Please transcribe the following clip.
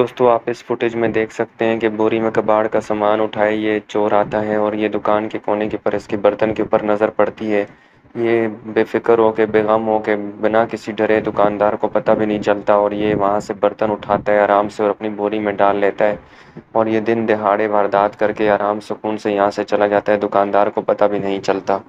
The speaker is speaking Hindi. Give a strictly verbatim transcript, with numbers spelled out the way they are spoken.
दोस्तों आप इस फुटेज में देख सकते हैं कि बोरी में कबाड़ का सामान उठाए ये चोर आता है और ये दुकान के कोने के पर इसके बर्तन के ऊपर नज़र पड़ती है। ये बेफिक्र हो के बेगम हो के बिना किसी डरे दुकानदार को पता भी नहीं चलता और ये वहाँ से बर्तन उठाता है आराम से और अपनी बोरी में डाल लेता है और ये दिन दिहाड़े वारदात करके आराम सुकून से यहाँ से चला जाता है, दुकानदार को पता भी नहीं चलता।